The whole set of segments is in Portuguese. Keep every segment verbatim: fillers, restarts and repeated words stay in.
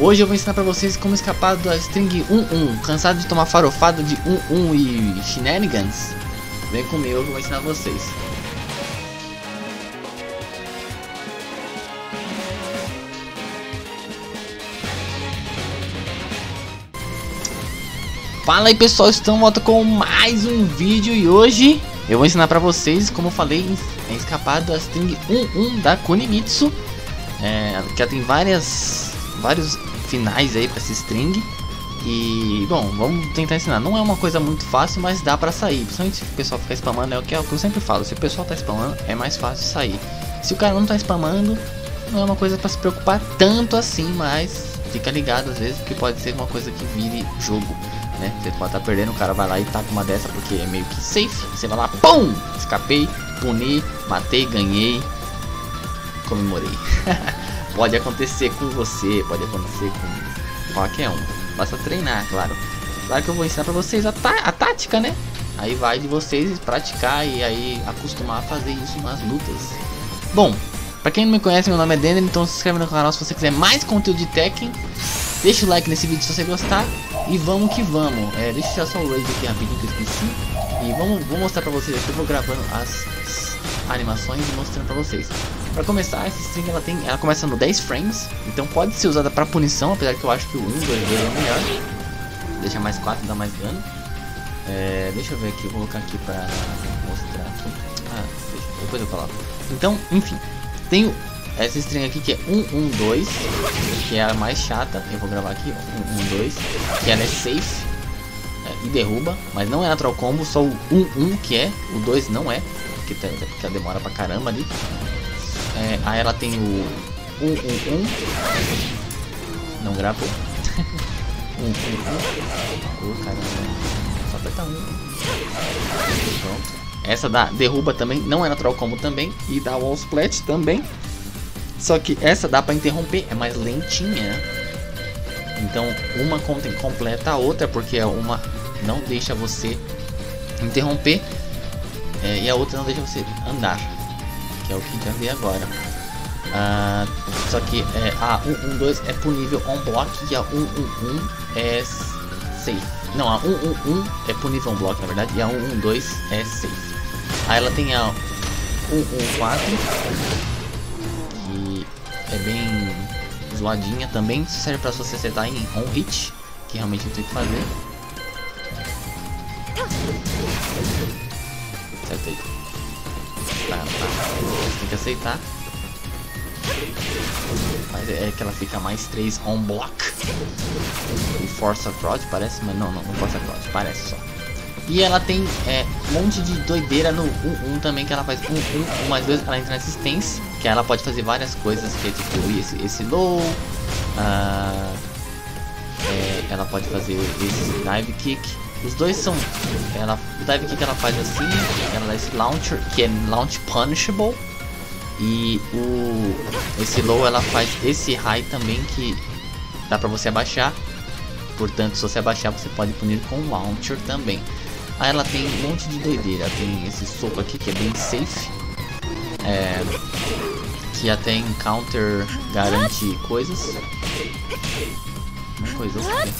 Hoje eu vou ensinar pra vocês como escapar da string um um. Cansado de tomar farofada de um um e shenanigans? Vem comigo, eu vou ensinar vocês. Fala aí pessoal, estamos de volta com mais um vídeo e hoje eu vou ensinar pra vocês, como eu falei, é escapar da string um um da Kunimitsu. É, que ela tem várias, vários finais aí pra essa string. E bom, vamos tentar ensinar. Não é uma coisa muito fácil, mas dá pra sair. Principalmente se o pessoal ficar spamando, é o que eu sempre falo. Se o pessoal tá spamando, é mais fácil sair. Se o cara não tá spamando, não é uma coisa pra se preocupar tanto assim, mas fica ligado às vezes, porque pode ser uma coisa que vire jogo, né? Você pode estar perdendo, o cara vai lá e taca uma dessa porque é meio que safe. Você vai lá, pum! Escapei, puni, matei, ganhei, comemorei. Pode acontecer com você, pode acontecer com qualquer um. Basta treinar, claro. Claro que eu vou ensinar pra vocês a, a tática, né? Aí vai de vocês praticar e aí acostumar a fazer isso nas lutas. Bom, pra quem não me conhece, meu nome é Denner, então se inscreve no canal se você quiser mais conteúdo de Tekken. Deixa o like nesse vídeo se você gostar. E vamos que vamos. É, deixa eu tirar só o raid aqui rapidinho que eu esqueci. E vamos, vou mostrar pra vocês aqui. Eu vou gravando as, as animações e mostrando pra vocês. Pra começar, essa string ela, tem, ela começa no dez frames. Então pode ser usada pra punição, apesar que eu acho que o um, dois, dois é melhor. Deixa mais quatro, dá mais dano. É, deixa eu ver aqui, eu vou colocar aqui pra mostrar. Ah, deixa, depois eu falo. Então, enfim. Tem essa string aqui que é um um dois, que é a mais chata. Eu vou gravar aqui, um um dois, que ela é safe é, e derruba, mas não é natural combo, só o um um que é, o dois não é, porque, tá, porque ela demora pra caramba ali. É, aí ela tem o um um um, não gravou. um um um, oh, caramba, só aperta um. Pronto. Essa dá derruba também, não é natural combo também, e dá wall splat também. Só que essa dá pra interromper, é mais lentinha. Então uma completa a outra, porque uma não deixa você interromper é, e a outra não deixa você andar, que é o que já vi agora. Ah, só que é, a um um dois é punível on block e a um um um é safe. Não, a um um um é punível on block na verdade, e a um um dois é safe. Aí ela tem a um um quatro, que é bem zoadinha também, serve pra você acertar em on hit, que realmente eu tenho que fazer. Acertei. Tá, tá. Você tem que aceitar. Mas é que ela fica mais três on block. E força cross parece, mas não, não, não força cross, parece só. E ela tem é, um monte de doideira no um um também, que ela faz um um, um mais dois, ela entra na assistência, que ela pode fazer várias coisas, que é tipo esse, esse low, uh, é, ela pode fazer esse dive kick, os dois são, ela, o dive kick ela faz assim, ela dá esse launcher, que é launch punishable, e o esse low ela faz esse high também, que dá pra você abaixar, portanto se você abaixar você pode punir com o launcher também. Aí ela tem um monte de doideira, ela tem esse soco aqui que é bem safe, é, que até em counter garante coisas, coisas aqui,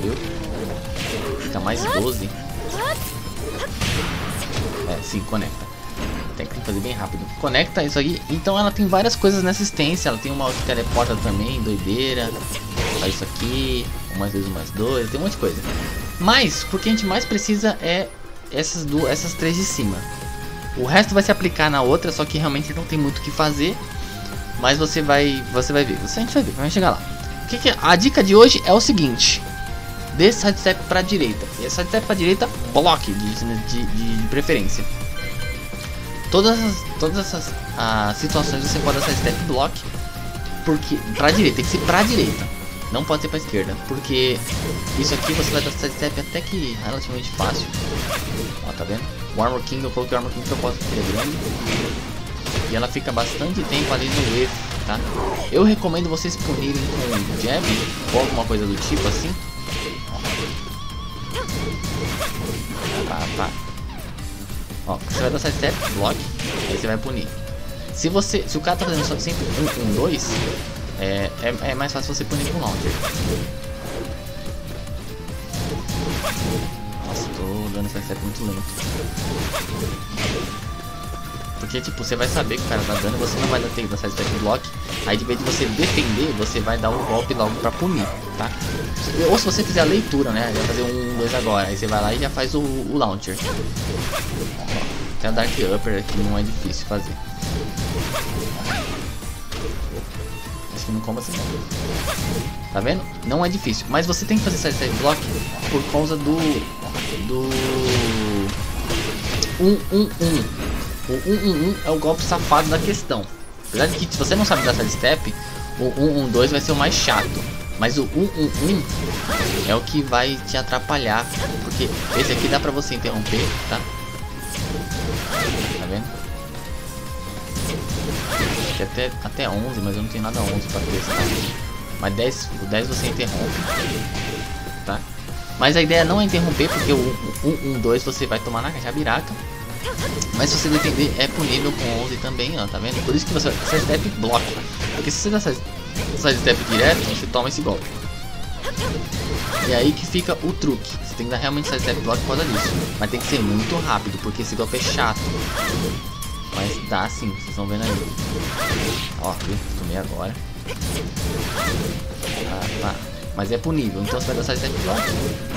viu? Fica mais doze, é, sim, conecta. Tem que fazer bem rápido. Conecta isso aqui. Então ela tem várias coisas na assistência. Ela tem uma que teleporta também, doideira. Faz isso aqui. Um mais dois, um mais dois. Tem um monte de coisa. Mas, porque a gente mais precisa é essas duas, essas três de cima. O resto vai se aplicar na outra, só que realmente não tem muito o que fazer. Mas você vai, você vai ver. Você a gente vai ver, vai chegar lá. O que que é? A dica de hoje é o seguinte. Dê sidestep pra direita. E a sidestep pra direita, bloque de, de, de, de preferência. Todas essas, todas essas ah, situações você pode dar step block, porque pra direita, tem que ser pra direita, não pode ser pra esquerda, porque isso aqui você vai dar step até que relativamente fácil. Ó, tá vendo? O Armor King, eu coloquei o Armor King que eu posso ser grande, e ela fica bastante tempo ali no wave, tá? Eu recomendo vocês punirem com jab ou alguma coisa do tipo assim. Tá, tá. Ó, você vai dar sidestep, block, aí você vai punir. Se você, se o cara tá fazendo só sempre um, um, dois, É, é, é mais fácil você punir com o launcher. Nossa, tô dando esse step muito lento. Porque, tipo, você vai saber que o cara tá dando, você não vai dar tempo de lançar esse back block. Aí, de vez de você defender, você vai dar um golpe logo pra punir, tá? Ou se você fizer a leitura, né? Vai fazer um, dois agora. Aí você vai lá e já faz o, o launcher. Tem a Dark Upper aqui, não é difícil fazer. Acho que não comba assim. Tá vendo? Não é difícil. Mas você tem que fazer esse back block por causa do... Do... um, um, um. O um um um é o golpe safado da questão. Apesar de que se você não sabe dar side step, o um um dois vai ser o mais chato. Mas o um um um é o que vai te atrapalhar. Porque esse aqui dá pra você interromper, tá? Tá vendo? Tem até, até onze, mas eu não tenho nada onze pra ter, sabe? Mas dez, o dez você interrompe, tá? Mas a ideia não é interromper, porque o um um dois você vai tomar na jabiraca. Mas se você defender, é punível com onze também, ó, tá vendo? Por isso que você side step bloca. Porque se você dá side step direto, você toma esse golpe. E aí que fica o truque. Você tem que dar realmente side step block por causa disso. Mas tem que ser muito rápido, porque esse golpe é chato. Mas dá sim, vocês estão vendo aí. Ó, eu tomei agora. Ah, tá. Mas é punível, então você vai dar side step block,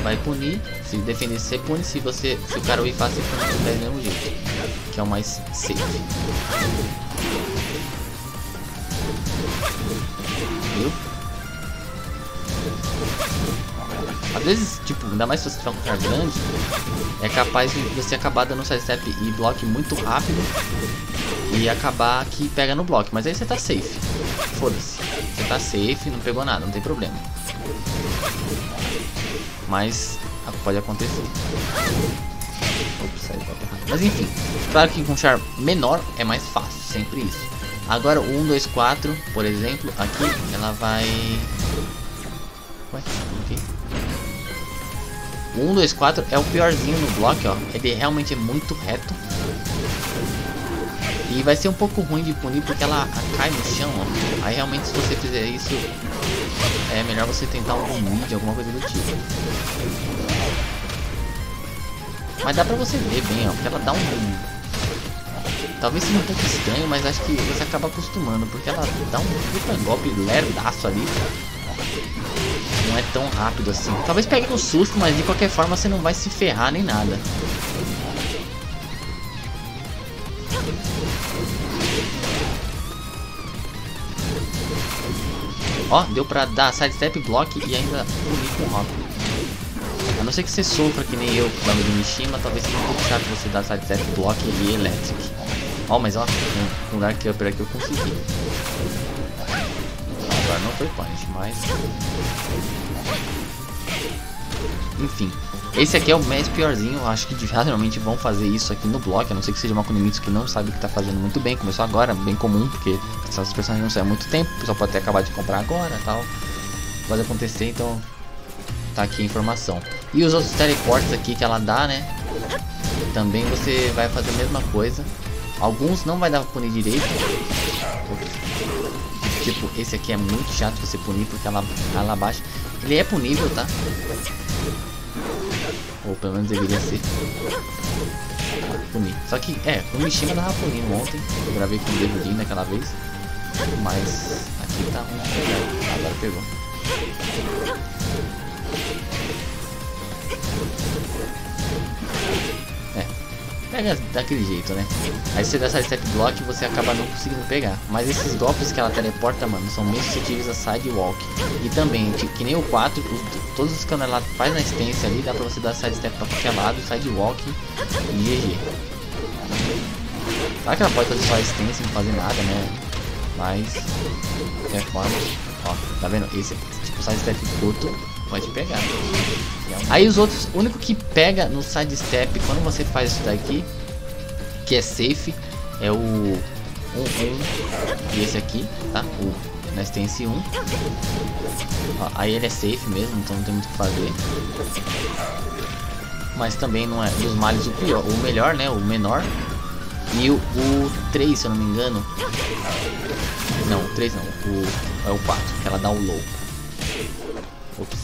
vai punir, se defender você pune, se você, se o cara o ifar, você pune do mesmo jeito, que é o mais safe. Viu? Às vezes, tipo, ainda mais se você tiver um cara grande, é capaz de você acabar dando side step e block muito rápido e acabar que pega no bloco, mas aí você tá safe, foda-se, você tá safe, não pegou nada, não tem problema. Mas pode acontecer. Ops, sai, tá errado. Mas enfim, claro que com char menor é mais fácil, sempre isso. Agora o um, dois, quatro, por exemplo, aqui ela vai. Ué, ok. O um, dois, quatro é o piorzinho no bloco, ó. Ele realmente é muito reto. E vai ser um pouco ruim de punir porque ela cai no chão, ó. Aí realmente se você fizer isso, é melhor você tentar um mid, alguma coisa do tipo. Mas dá pra você ver bem, ó, porque ela dá um... Talvez seja um pouco estranho, mas acho que você acaba acostumando, porque ela dá um puta golpe lerdaço ali. Não é tão rápido assim. Talvez pegue um susto, mas de qualquer forma você não vai se ferrar nem nada. Ó, deu pra dar side step, block e ainda punir com hop. A não ser que você sofra que nem eu com o Mishima, talvez seja um pouco chato você dar side step, block e electric. Ó, mas ó, um lugar que eu perdi que eu consegui. Agora não foi punch, mas... Enfim, esse aqui é o mais piorzinho. Eu acho que geralmente vão fazer isso aqui no bloco. A não ser que seja uma Kunimitsu que não sabe o que tá fazendo muito bem. Começou agora, bem comum, porque essas personagens não saem há muito tempo. O pessoal pode ter acabado de comprar agora e tal. Pode acontecer, então tá aqui a informação. E os outros teleportes aqui que ela dá, né? Também você vai fazer a mesma coisa. Alguns não vai dar pra punir direito. Tipo, esse aqui é muito chato você punir porque ela, ela abaixa. Ele é punível, tá? Ou pelo menos deveria ser. Punir. Só que, é, o Mishima tava punindo ontem. Eu gravei com o Devudinho daquela vez. Mas aqui tá um. Ah, agora pegou. É. Pega daquele jeito, né? Aí se você der side step block, você acaba não conseguindo pegar. Mas esses golpes que ela teleporta, mano, são muito sutis a sidewalk. E também, que nem o quatro, os, todos os canos ela faz na extensão ali, dá pra você dar side step pra qualquer lado, sidewalk e G G. Claro que ela pode fazer só a extensão e não fazer nada, né? Mas, de qualquer forma, ó, tá vendo? Esse tipo side step curto pode pegar. Aí os outros, o único que pega no side step quando você faz isso daqui, que é safe, é o um um e esse aqui, tá? O nós tem esse um. Ó, aí ele é safe mesmo, então não tem muito o que fazer. Mas também não é dos males o pior, o melhor, né? O menor. E o, o três, se eu não me engano. Não, o três não. O, é o quatro, que ela dá um low. Ops.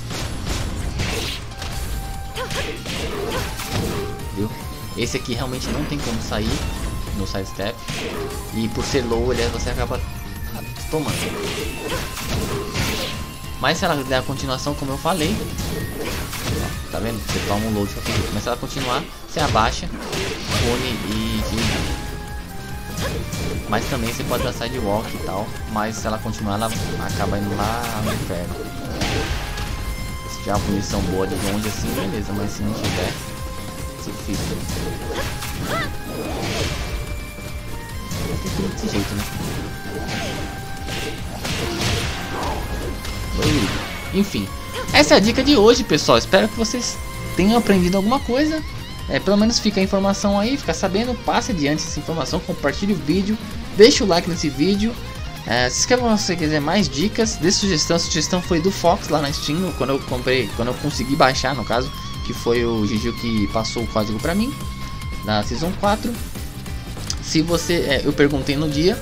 Viu? Esse aqui realmente não tem como sair no sidestep. E por ser low, ele, você acaba tomando. Mas se ela der a continuação, como eu falei. Ó, tá vendo? Você toma um load. Mas se ela continuar, você abaixa, pune e... Mas também você pode dar sidewalk e tal. Mas se ela continuar, ela acaba indo lá no inferno. Se tiver uma punição boa de longe assim, beleza. Mas se não tiver, é difícil. Tem que ir desse jeito, né? Enfim, essa é a dica de hoje, pessoal. Espero que vocês tenham aprendido alguma coisa. É, pelo menos fica a informação aí, fica sabendo, passe adiante essa informação, compartilhe o vídeo, deixa o like nesse vídeo, é, se inscreva se você quiser mais dicas, dê sugestão. A sugestão foi do Fox lá na Steam, quando eu comprei, quando eu consegui baixar, no caso, que foi o Gigi que passou o código pra mim, na Season quatro. Se você, é, eu perguntei no dia,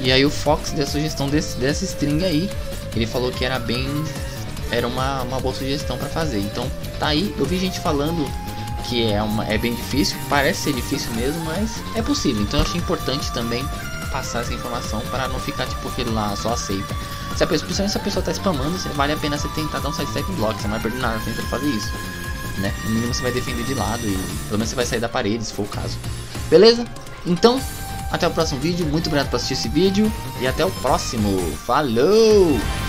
e aí o Fox deu a sugestão desse, dessa string aí, ele falou que era bem, era uma, uma boa sugestão pra fazer, então tá aí. Eu vi gente falando que é, uma, é bem difícil, parece ser difícil mesmo, mas é possível, então eu achei importante também passar essa informação para não ficar tipo aquele lá só aceita. Se a pessoa, se a pessoa tá spamando, vale a pena você tentar dar um sidestep block, você não vai perder nada tentando fazer isso, né? No mínimo você vai defender de lado e pelo menos você vai sair da parede, se for o caso. Beleza? Então, até o próximo vídeo, muito obrigado por assistir esse vídeo e até o próximo, falou!